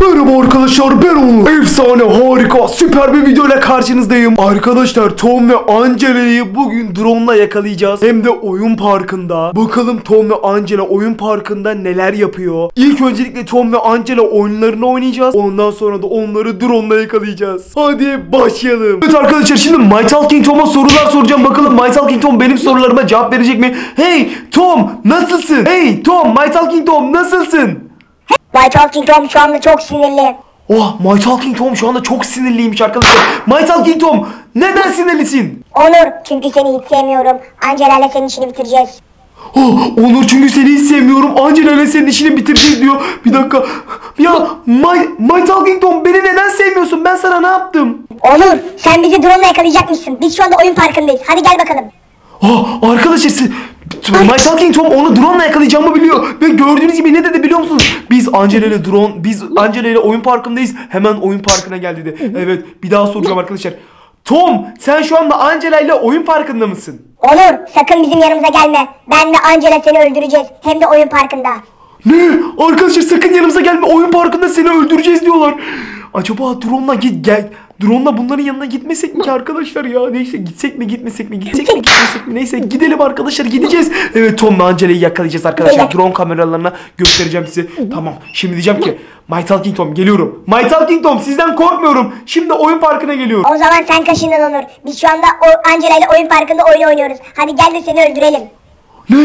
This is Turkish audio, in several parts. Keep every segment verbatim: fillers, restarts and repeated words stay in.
Merhaba arkadaşlar, ben Onur. Efsane, harika, süper bir video ile karşınızdayım. Arkadaşlar, Tom ve Angela'yı bugün drone'la yakalayacağız. Hem de oyun parkında. Bakalım Tom ve Angela oyun parkında neler yapıyor. İlk öncelikle Tom ve Angela oyunlarını oynayacağız. Ondan sonra da onları drone'la yakalayacağız. Hadi başlayalım. Evet arkadaşlar, şimdi My Talking Tom'a sorular soracağım. Bakalım My Talking Tom benim sorularıma cevap verecek mi? Hey Tom, nasılsın? Hey Tom, My Talking Tom, nasılsın? My Talking Tom şu anda çok sinirli. Oh, My Talking Tom şu anda çok sinirliymiş arkadaşlar. My Talking Tom, neden sinirlisin? Onur, çünkü seni hiç sevmiyorum. Angela ile senin işini bitireceğiz. Oh, Onur, çünkü seni hiç sevmiyorum. Angela ile senin işini bitireceğiz diyor. Bir dakika. Ya My, My Talking Tom, beni neden sevmiyorsun? Ben sana ne yaptım? Onur, sen bizi drone'la yakalayacakmışsın. Biz şu anda oyun parkındayız. Hadi gel bakalım. Oh, arkadaşlar siz... My Talking Tom onu drone'la yakalayacağımı biliyor. Ve gördüğünüz gibi ne dedi biliyor musunuz? Biz Angela ile drone, biz Angela ile oyun parkındayız. Hemen oyun parkına gel dedi. Evet, bir daha soracağım arkadaşlar. Tom, sen şu anda Angela ile oyun parkında mısın? Olur, sakın bizim yanımıza gelme. Ben de Angela seni öldüreceğiz. Hem de oyun parkında. Ne? Arkadaşlar sakın yanımıza gelme. Oyun parkında seni öldüreceğiz diyorlar. Acaba drone'la git gel. Drone'la bunların yanına gitmesek mi ki arkadaşlar ya? Neyse, gitsek mi gitmesek mi? Gitsek mi gitmesek mi? Neyse, gidelim arkadaşlar, gideceğiz. Evet, Tom ve Angela'yı yakalayacağız arkadaşlar. Drone kameralarına göstereceğim size. Tamam, şimdi diyeceğim ki My Talking Tom, geliyorum. My Talking Tom, sizden korkmuyorum. Şimdi oyun parkına geliyorum. O zaman sen kaşından Onur. Biz şu anda Angela ile oyun parkında oyun oynuyoruz. Hadi gel de seni öldürelim. Ne?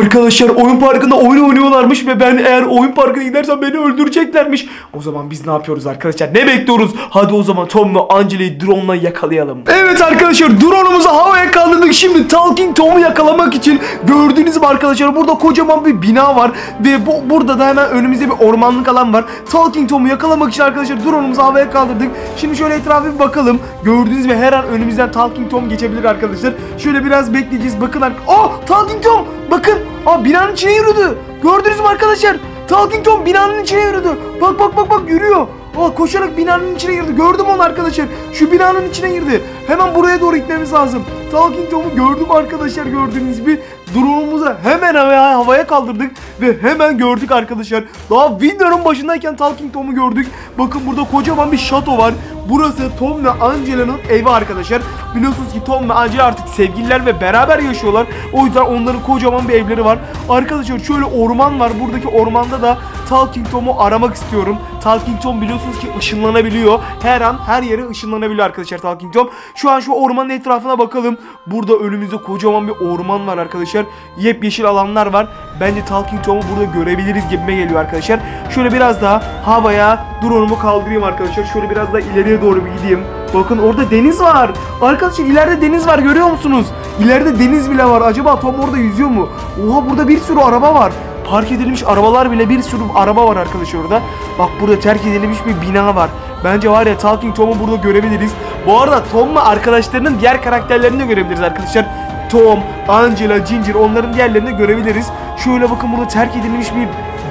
Arkadaşlar oyun parkında oyun oynuyorlarmış ve ben eğer oyun parkına gidersem beni öldüreceklermiş. O zaman biz ne yapıyoruz arkadaşlar? Ne bekliyoruz? Hadi o zaman Tom ve Angela'yı drone'la yakalayalım. Evet arkadaşlar, drone'umuzu havaya kaldırdık. Şimdi Talking Tom'u yakalamak için gördüğünüz gibi arkadaşlar burada kocaman bir bina var ve bu, burada da hemen önümüzde bir ormanlık alan var. Talking Tom'u yakalamak için arkadaşlar drone'umuzu havaya kaldırdık. Şimdi şöyle etrafa bir bakalım. Gördüğünüz gibi her an önümüzden Talking Tom geçebilir arkadaşlar. Şöyle biraz bekleyeceğiz. Bakın arkadaşlar. Aa, Talking Tom! Bakın, aa, binanın içine yürüdü. Gördünüz mü arkadaşlar? Talking Tom binanın içine yürüdü. Bak bak bak bak, yürüyor. Aa, koşarak binanın içine girdi. Gördüm onu arkadaşlar. Şu binanın içine girdi. Hemen buraya doğru gitmemiz lazım. Talking Tom'u gördüm arkadaşlar, gördüğünüz gibi. Drone'umuzu hemen havaya, havaya kaldırdık ve hemen gördük arkadaşlar. Daha videonun başındayken Talking Tom'u gördük. Bakın burada kocaman bir şato var. Burası Tom ve Angela'nın evi arkadaşlar. Biliyorsunuz ki Tom ve Angela artık sevgililer ve beraber yaşıyorlar. O yüzden onların kocaman bir evleri var. Arkadaşlar şöyle orman var. Buradaki ormanda da Talking Tom'u aramak istiyorum. Talking Tom biliyorsunuz ki ışınlanabiliyor. Her an her yere ışınlanabiliyor arkadaşlar Talking Tom. Şu an şu ormanın etrafına bakalım. Burada önümüzde kocaman bir orman var arkadaşlar. Yepyeşil alanlar var. Bence Talking Tom'u burada görebiliriz gibime geliyor arkadaşlar. Şöyle biraz daha havaya drone'umu kaldırayım arkadaşlar. Şöyle biraz daha ileriye doğru bir gideyim. Bakın orada deniz var. Arkadaşlar ileride deniz var, görüyor musunuz? İleride deniz bile var. Acaba Tom orada yüzüyor mu? Oha, burada bir sürü araba var. Park edilmiş arabalar bile, bir sürü araba var arkadaşlar orada. Bak burada terk edilmiş bir bina var. Bence var ya, Talking Tom'u burada görebiliriz. Bu arada Tom'la arkadaşlarının diğer karakterlerini de görebiliriz arkadaşlar. Tom, Angela, Ginger, onların diğerlerini de görebiliriz. Şöyle bakın, burada terk edilmiş bir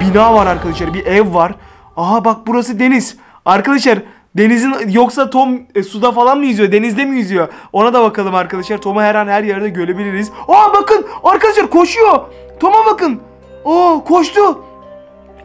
bina var arkadaşlar. Bir ev var. Aha bak, burası deniz. Arkadaşlar denizin, yoksa Tom e, suda falan mı yüzüyor? Denizde mi yüzüyor? Ona da bakalım arkadaşlar. Tom'u her an her yerde görebiliriz. Aa bakın arkadaşlar, koşuyor. Tom'a bakın. Oo, koştu.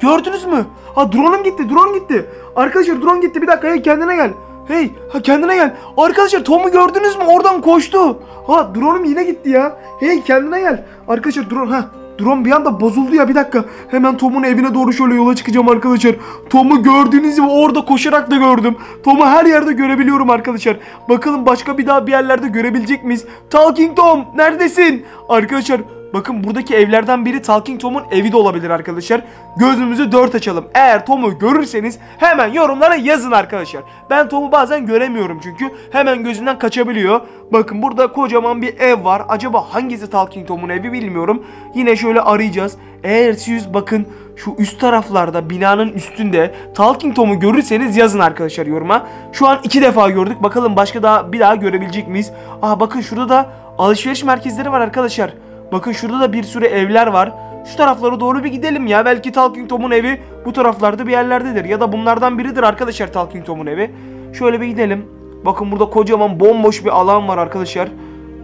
Gördünüz mü? Ha, drone'um gitti, drone gitti. Arkadaşlar drone gitti. Bir dakika, hey kendine gel. Hey, ha kendine gel. Arkadaşlar Tom'u gördünüz mü? Oradan koştu. Ha, drone'um yine gitti ya. Hey kendine gel. Arkadaşlar drone, ha drone bir anda bozuldu ya, bir dakika. Hemen Tom'un evine doğru şöyle yola çıkacağım arkadaşlar. Tom'u gördüğünüz gibi orada koşarak da gördüm. Tom'u her yerde görebiliyorum arkadaşlar. Bakalım başka bir daha bir yerlerde görebilecek miyiz? Talking Tom, neredesin? Arkadaşlar bakın, buradaki evlerden biri Talking Tom'un evi de olabilir arkadaşlar. Gözümüzü dört açalım. Eğer Tom'u görürseniz hemen yorumlara yazın arkadaşlar. Ben Tom'u bazen göremiyorum çünkü. Hemen gözünden kaçabiliyor. Bakın burada kocaman bir ev var. Acaba hangisi Talking Tom'un evi, bilmiyorum. Yine şöyle arayacağız. Eğer siz bakın şu üst taraflarda, binanın üstünde Talking Tom'u görürseniz yazın arkadaşlar yoruma. Şu an iki defa gördük. Bakalım başka daha bir daha görebilecek miyiz? Aa bakın, şurada da alışveriş merkezleri var arkadaşlar. Bakın şurada da bir sürü evler var. Şu taraflara doğru bir gidelim ya. Belki Talking Tom'un evi bu taraflarda bir yerlerdedir. Ya da bunlardan biridir arkadaşlar Talking Tom'un evi. Şöyle bir gidelim. Bakın burada kocaman bomboş bir alan var arkadaşlar.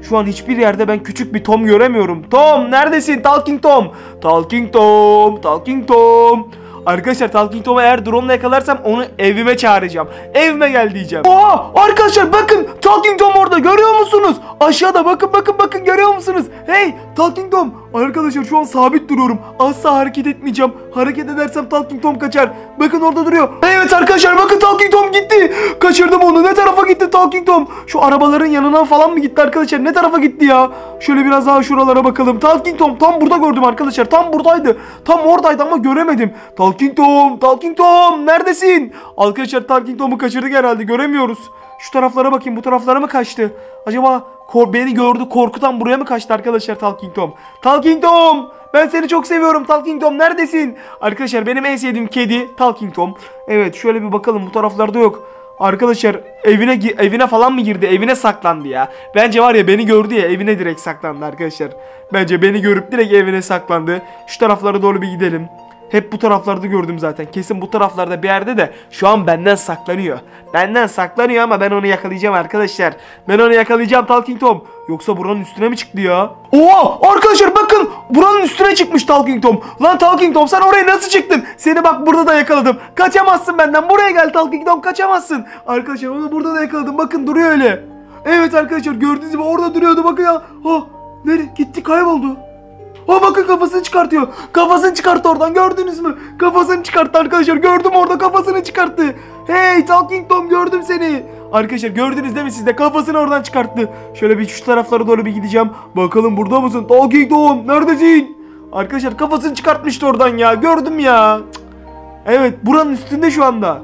Şu an hiçbir yerde ben küçük bir Tom göremiyorum. Tom neredesin? Talking Tom. Talking Tom. Talking Tom. Arkadaşlar Talking Tom'u eğer drone'la yakalarsam onu evime çağıracağım. Evime gel diyeceğim. Aa arkadaşlar bakın Talking Tom orada, görüyor musunuz? Aşağıda bakın bakın bakın görüyor musunuz? Hey Talking Tom. Arkadaşlar şu an sabit duruyorum. Asla hareket etmeyeceğim. Hareket edersem Talking Tom kaçar. Bakın orada duruyor. Evet arkadaşlar bakın Talking Tom gitti. Kaçırdım onu. Ne tarafa gitti Talking Tom? Şu arabaların yanına falan mı gitti arkadaşlar? Ne tarafa gitti ya? Şöyle biraz daha şuralara bakalım. Talking Tom tam burada gördüm arkadaşlar. Tam buradaydı. Tam oradaydı ama göremedim. Talking Tom, Talking Tom neredesin? Arkadaşlar Talking Tom'u kaçırdık herhalde. Göremiyoruz. Şu taraflara bakayım. Bu taraflara mı kaçtı? Acaba beni gördü, korkudan buraya mı kaçtı arkadaşlar Talking Tom? Talking Tom! Ben seni çok seviyorum Talking Tom, neredesin? Arkadaşlar benim en sevdiğim kedi Talking Tom. Evet şöyle bir bakalım, bu taraflarda yok. Arkadaşlar evine evine falan mı girdi? Evine saklandı ya. Bence var ya, beni gördü ya, evine direkt saklandı arkadaşlar. Bence beni görüp direkt evine saklandı. Şu taraflara doğru bir gidelim. Hep bu taraflarda gördüm zaten. Kesin bu taraflarda bir yerde de şu an benden saklanıyor. Benden saklanıyor ama ben onu yakalayacağım arkadaşlar. Ben onu yakalayacağım Talking Tom. Yoksa buranın üstüne mi çıktı ya? Oo arkadaşlar bakın buranın üstüne çıkmış Talking Tom. Lan Talking Tom sen oraya nasıl çıktın? Seni bak burada da yakaladım. Kaçamazsın benden. Buraya gel Talking Tom, kaçamazsın. Arkadaşlar onu burada da yakaladım. Bakın duruyor öyle. Evet arkadaşlar gördüğünüz gibi orada duruyordu. Bakın ya. Oh, nereye gitti, kayboldu. O bakın kafasını çıkartıyor. Kafasını çıkarttı oradan, gördünüz mü? Kafasını çıkarttı arkadaşlar. Gördüm orada kafasını çıkarttı. Hey Talking Tom gördüm seni. Arkadaşlar gördünüz değil mi siz de? Kafasını oradan çıkarttı. Şöyle bir şu taraflara doğru bir gideceğim. Bakalım burada mısın? Talking Tom neredesin? Arkadaşlar kafasını çıkartmıştı oradan ya. Gördüm ya. Cık. Evet buranın üstünde şu anda.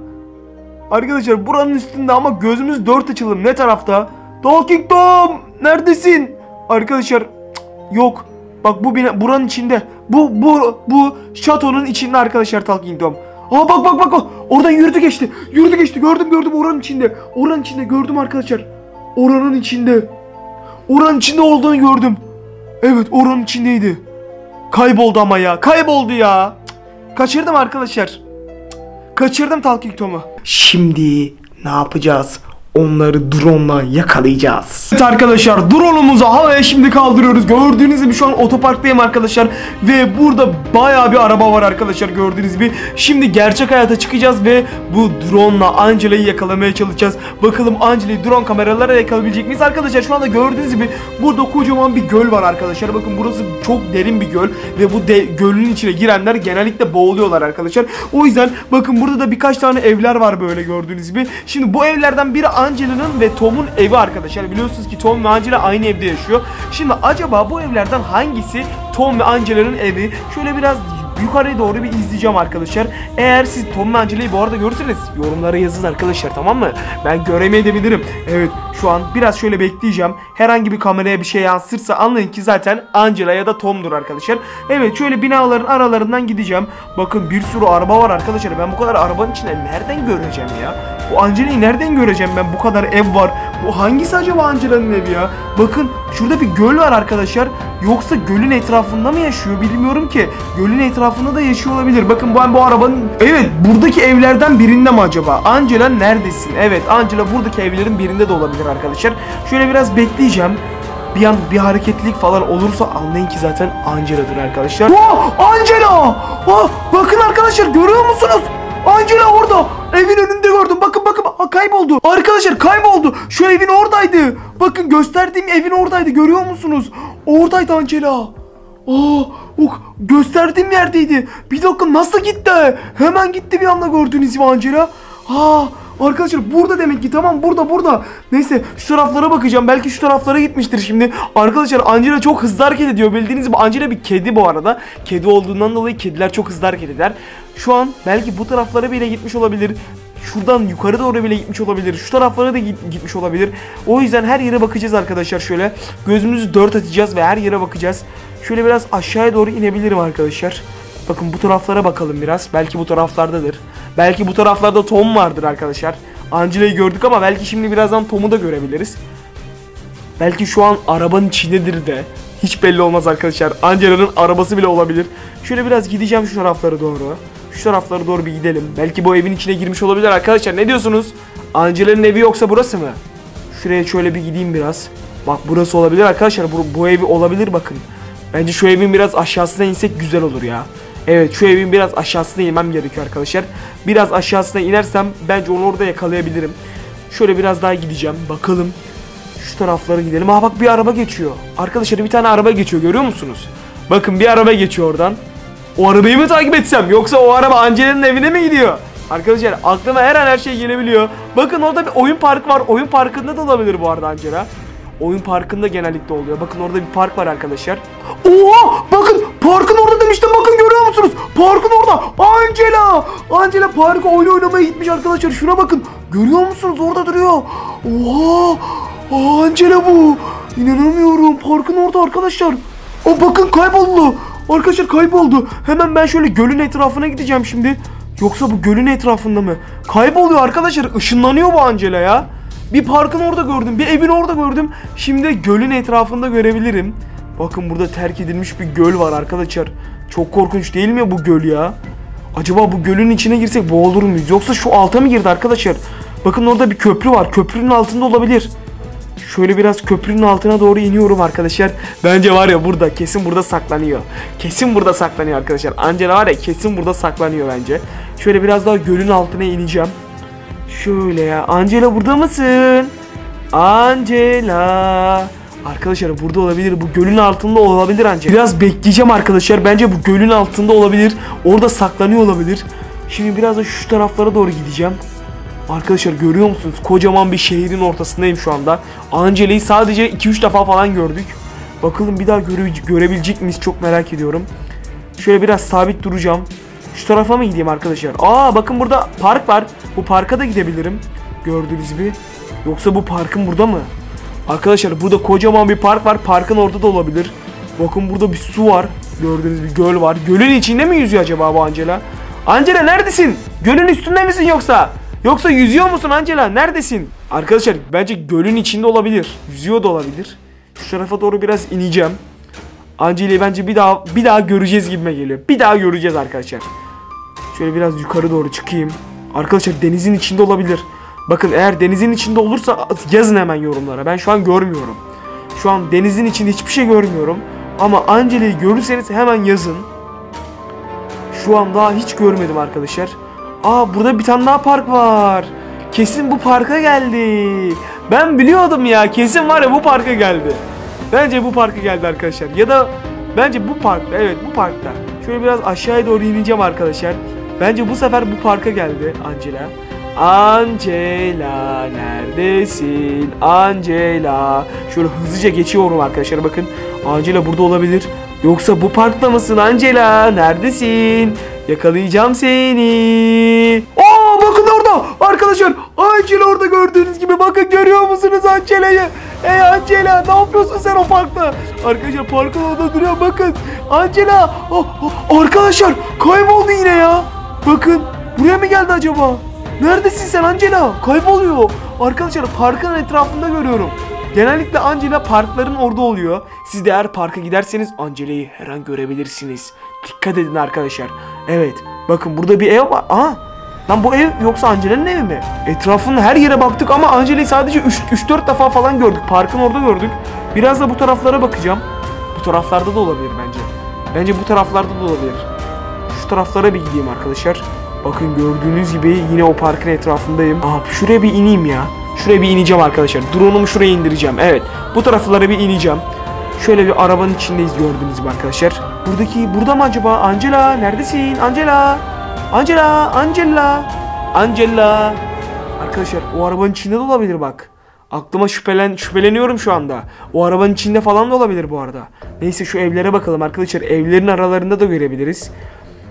Arkadaşlar buranın üstünde ama gözümüz dört açılım. Ne tarafta? Talking Tom neredesin? Arkadaşlar cık, yok. Bak bu bina, buranın içinde. Bu bu bu şatonun içinde arkadaşlar Talking Tom. Aa bak bak bak. Oradan yürüdü geçti. Yürüdü geçti. Gördüm gördüm oranın içinde. Oranın içinde gördüm arkadaşlar. Oranın içinde. Oranın içinde olduğunu gördüm. Evet oranın içindeydi. Kayboldu ama ya. Kayboldu ya. Cık. Kaçırdım arkadaşlar. Cık. Kaçırdım Talking Tom'u. Şimdi ne yapacağız? Onları drone'la yakalayacağız. Evet arkadaşlar drone'umuzu havaya şimdi kaldırıyoruz. Gördüğünüz gibi şu an otoparktayım arkadaşlar. Ve burada bayağı bir araba var arkadaşlar, gördüğünüz gibi. Şimdi gerçek hayata çıkacağız ve bu drone'la Angela'yı yakalamaya çalışacağız. Bakalım Angela'yı drone kameralarla yakalayabilecek miyiz? Arkadaşlar şu anda gördüğünüz gibi burada kocaman bir göl var arkadaşlar. Bakın burası çok derin bir göl. Ve bu de gölün içine girenler genellikle boğuluyorlar arkadaşlar. O yüzden bakın burada da birkaç tane evler var böyle, gördüğünüz gibi. Şimdi bu evlerden biri Angela'nın ve Tom'un evi arkadaşlar. Biliyorsunuz ki Tom ve Angela aynı evde yaşıyor. Şimdi acaba bu evlerden hangisi Tom ve Angela'nın evi? Şöyle biraz yukarıya doğru bir izleyeceğim arkadaşlar. Eğer siz Tom ve Angela'yı bu arada görürseniz yorumlara yazın arkadaşlar, tamam mı? Ben göremeyebilirim. Evet şu an biraz şöyle bekleyeceğim. Herhangi bir kameraya bir şey yansırsa anlayın ki zaten Angela ya da Tom'dur arkadaşlar. Evet şöyle binaların aralarından gideceğim. Bakın bir sürü araba var arkadaşlar. Ben bu kadar arabanın içinde nereden göreceğim ya? Bu Angela'yı nereden göreceğim ben? Bu kadar ev var. Bu hangisi acaba Angela'nın evi ya? Bakın şurada bir göl var arkadaşlar. Yoksa gölün etrafında mı yaşıyor bilmiyorum ki. Gölün etrafında da yaşıyor olabilir. Bakın ben bu arabanın... Evet buradaki evlerden birinde mi acaba? Angela neredesin? Evet Angela buradaki evlerin birinde de olabilir arkadaşlar. Şöyle biraz bekleyeceğim. Bir an bir hareketlilik falan olursa anlayın ki zaten Angela'dır arkadaşlar. Oh, Angela! Oh, bakın arkadaşlar görüyor musunuz? Angela orada. Evin önünde gördüm. Bakın bakın. Ha, kayboldu. Arkadaşlar kayboldu. Şu evin oradaydı. Bakın gösterdiğim evin oradaydı. Görüyor musunuz? Oradaydı Angela. Aa, ok, gösterdiğim yerdeydi. Bir dakika nasıl gitti? Hemen gitti bir anda, gördüğünüz gibi Angela. Aa, arkadaşlar burada demek ki, tamam burada burada. Neyse şu taraflara bakacağım. Belki şu taraflara gitmiştir şimdi. Arkadaşlar Angela çok hızlı hareket ediyor. Bildiğiniz gibi Angela bir kedi bu arada. Kedi olduğundan dolayı kediler çok hızlı hareket eder. Şu an belki bu taraflara bile gitmiş olabilir. Şuradan yukarı doğru bile gitmiş olabilir. Şu taraflara da git, gitmiş olabilir. O yüzden her yere bakacağız arkadaşlar şöyle. Gözümüzü dört açacağız ve her yere bakacağız. Şöyle biraz aşağıya doğru inebilirim arkadaşlar. Bakın bu taraflara bakalım biraz. Belki bu taraflardadır. Belki bu taraflarda Tom vardır arkadaşlar. Angela'yı gördük ama belki şimdi birazdan Tom'u da görebiliriz. Belki şu an arabanın içindedir de. Hiç belli olmaz arkadaşlar. Angela'nın arabası bile olabilir. Şöyle biraz gideceğim şu taraflara doğru. Şu taraflara doğru bir gidelim. Belki bu evin içine girmiş olabilir arkadaşlar. Ne diyorsunuz? Angela'nın evi yoksa burası mı? Şuraya şöyle bir gideyim biraz. Bak burası olabilir arkadaşlar. Bu, bu evi olabilir bakın. Bence şu evin biraz aşağısına insek güzel olur ya. Evet, şu evin biraz aşağısına inmem gerekiyor arkadaşlar. Biraz aşağısına inersem bence onu orada yakalayabilirim. Şöyle biraz daha gideceğim. Bakalım. Şu taraflara gidelim. Aa bak, bir araba geçiyor. Arkadaşlar bir tane araba geçiyor. Görüyor musunuz? Bakın, bir araba geçiyor oradan. O arabayı mı takip etsem? Yoksa o araba Angela'nın evine mi gidiyor? Arkadaşlar aklıma her an her şey gelebiliyor. Bakın orada bir oyun parkı var. Oyun parkında da olabilir bu arada Angela. Oyun parkında genellikle oluyor. Bakın orada bir park var arkadaşlar. Oha! Bakın parkın orada demiştim. Bakın görüyor musunuz? Parkın orada. Angela! Angela parka oyun oynamaya gitmiş arkadaşlar. Şuna bakın. Görüyor musunuz? Orada duruyor. Oha! Aa, Angela bu. İnanamıyorum. Parkın orada arkadaşlar. O bakın kayboldu. Arkadaşlar kayboldu. Hemen ben şöyle gölün etrafına gideceğim şimdi. Yoksa bu gölün etrafında mı? Kayboluyor arkadaşlar. Işınlanıyor bu Angela ya. Bir parkın orada gördüm. Bir evin orada gördüm. Şimdi gölün etrafında görebilirim. Bakın burada terk edilmiş bir göl var arkadaşlar. Çok korkunç değil mi bu göl ya? Acaba bu gölün içine girsek boğulur muyuz? Yoksa şu alta mı girdi arkadaşlar? Bakın orada bir köprü var. Köprünün altında olabilir. Şöyle biraz köprünün altına doğru iniyorum arkadaşlar. Bence var ya, burada kesin burada saklanıyor. Kesin burada saklanıyor arkadaşlar. Angela var ya, kesin burada saklanıyor bence. Şöyle biraz daha gölün altına ineceğim. Şöyle ya. Angela burada mısın? Angela. Arkadaşlar burada olabilir. Bu gölün altında olabilir Angela. Biraz bekleyeceğim arkadaşlar. Bence bu gölün altında olabilir. Orada saklanıyor olabilir. Şimdi biraz da şu taraflara doğru gideceğim. Arkadaşlar görüyor musunuz? Kocaman bir şehrin ortasındayım şu anda. Angela'yı sadece iki üç defa falan gördük. Bakalım bir daha göre görebilecek miyiz? Çok merak ediyorum. Şöyle biraz sabit duracağım. Şu tarafa mı gideyim arkadaşlar? Aa bakın burada park var. Bu parka da gidebilirim. Gördüğünüz gibi. Yoksa bu parkın burada mı? Arkadaşlar burada kocaman bir park var. Parkın orada da olabilir. Bakın burada bir su var. Gördüğünüz bir göl var. Gölün içinde mi yüzüyor acaba bu Angela? Angela neredesin? Gölün üstünde misin yoksa? Yoksa yüzüyor musun Angela? Neredesin? Arkadaşlar bence gölün içinde olabilir. Yüzüyor da olabilir. Şu tarafa doğru biraz ineceğim. Angela'yı bence bir daha bir daha göreceğiz gibime geliyor. Bir daha göreceğiz arkadaşlar. Şöyle biraz yukarı doğru çıkayım. Arkadaşlar denizin içinde olabilir. Bakın eğer denizin içinde olursa yazın hemen yorumlara. Ben şu an görmüyorum. Şu an denizin içinde hiçbir şey görmüyorum. Ama Angela'yı görürseniz hemen yazın. Şu an daha hiç görmedim arkadaşlar. Aa burada bir tane daha park var. Kesin bu parka geldi. Ben biliyordum ya, kesin var ya bu parka geldi. Bence bu parka geldi arkadaşlar. Ya da bence bu parkta, evet bu parkta. Şöyle biraz aşağıya doğru ineceğim arkadaşlar. Bence bu sefer bu parka geldi Angela. Angela neredesin? Angela. Şöyle hızlıca geçiyorum arkadaşlar, bakın. Angela burada olabilir. Yoksa bu parkta mısın Angela? Neredesin? Yakalayacağım seni. Aa bakın orada arkadaşlar. Angela orada gördüğünüz gibi. Bakın görüyor musunuz Angela'yı? Ey Angela ne yapıyorsun sen o parkta? Arkadaşlar parkın orada duruyor bakın. Angela. Oh, oh, arkadaşlar kayboldu yine ya. Bakın buraya mı geldi acaba? Neredesin sen Angela? Kayboluyor. Arkadaşlar parkın etrafında görüyorum. Genellikle Angela parkların orada oluyor. Siz de eğer parka giderseniz Angela'yı her an görebilirsiniz. Dikkat edin arkadaşlar. Evet. Bakın burada bir ev var. Aha. Lan bu ev yoksa Angela'nın evi mi? Etrafının her yere baktık ama Angela'yı sadece üç dört defa falan gördük. Parkın orada gördük. Biraz da bu taraflara bakacağım. Bu taraflarda da olabilir bence. Bence bu taraflarda da olabilir. Şu taraflara bir gideyim arkadaşlar. Bakın gördüğünüz gibi yine o parkın etrafındayım. Aha şuraya bir ineyim ya. Şuraya bir ineceğim arkadaşlar. Drone'umu şuraya indireceğim. Evet. Bu taraflara bir ineceğim. Şöyle bir arabanın içindeyiz gördüğünüz gibi arkadaşlar. Buradaki burada mı acaba? Angela neredesin? Angela. Angela. Angela. Angela. Arkadaşlar o arabanın içinde de olabilir bak. Aklıma şüphelen, şüpheleniyorum şu anda. O arabanın içinde falan da olabilir bu arada. Neyse şu evlere bakalım arkadaşlar. Evlerin aralarında da görebiliriz.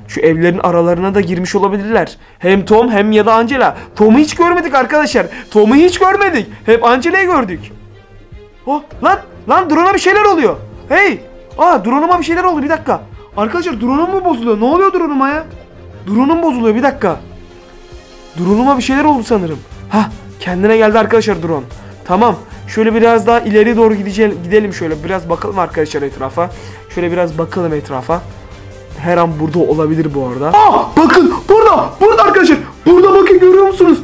Şu evlerin aralarına da girmiş olabilirler. Hem Tom hem ya da Angela. Tom'u hiç görmedik arkadaşlar. Tom'u hiç görmedik. Hep Angela'yı gördük. Oh lan. Lan drone'a bir şeyler oluyor. Hey. Aa drone'uma bir şeyler oldu, bir dakika. Arkadaşlar drone'um mu bozuluyor? Ne oluyor drone'uma ya? Drone'um bozuluyor, bir dakika. Drone'uma bir şeyler oldu sanırım. Hah kendine geldi arkadaşlar drone. Tamam. Şöyle biraz daha ileri doğru gideceğim. Gidelim şöyle biraz bakalım arkadaşlar etrafa. Şöyle biraz bakalım etrafa. Her an burada olabilir bu arada. Aa bakın burada. Burada arkadaşlar. Burada bakın görüyor musunuz?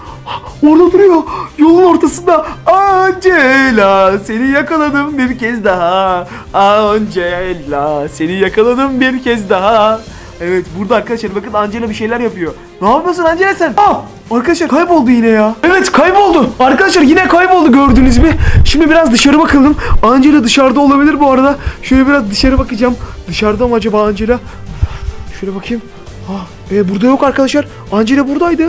Orada duruyor. Yolun ortasında. Angela seni yakaladım bir kez daha. Angela seni yakaladım bir kez daha. Evet burada arkadaşlar bakın Angela bir şeyler yapıyor. Ne yapıyorsun Angela sen? Aa! Arkadaşlar kayboldu yine ya. Evet kayboldu. Arkadaşlar yine kayboldu, gördünüz mü? Şimdi biraz dışarı bakalım. Angela dışarıda olabilir bu arada. Şöyle biraz dışarı bakacağım. Dışarıda mı acaba Angela? Şöyle bakayım. Aa, e, burada yok arkadaşlar. Angela buradaydı.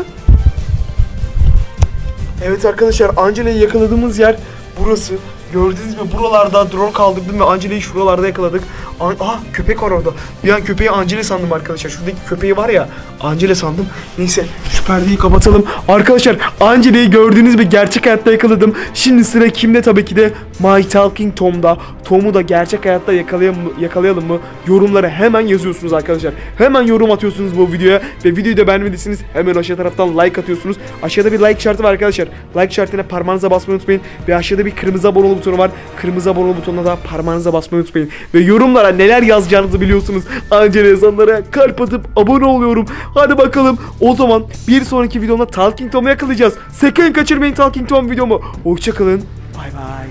Evet arkadaşlar Angela'yı yakaladığımız yer burası. Gördünüz mü? Buralarda drone kaldırdım ve Angela'yı şuralarda yakaladık. An Aha köpek var orada. Bir an köpeği Angela sandım arkadaşlar. Şuradaki köpeği var ya, Angela sandım. Neyse şu perdeyi kapatalım. Arkadaşlar Angela'yı gördüğünüz gibi gerçek hayatta yakaladım. Şimdi sıra kimde? Tabii ki de My Talking Tom'da. Tom'u da gerçek hayatta yakalayalım mı, yakalayalım mı? Yorumlara hemen yazıyorsunuz arkadaşlar. Hemen yorum atıyorsunuz bu videoya. Ve videoyu da beğenmediyseniz hemen aşağı taraftan like atıyorsunuz. Aşağıda bir like işareti var arkadaşlar. Like işaretine parmağınıza basmayı unutmayın. Ve aşağıda bir kırmızı abone ol butonu var. Kırmızı abone ol butonuna da parmağınıza basmayı unutmayın. Ve yorumlara neler yazacağınızı biliyorsunuz. Angela yazanlara kalp atıp abone oluyorum. Hadi bakalım. O zaman bir sonraki videomda Talking Tom'u yakalayacağız. Sakın kaçırmayın Talking Tom videomu. Hoşçakalın. Bay bay.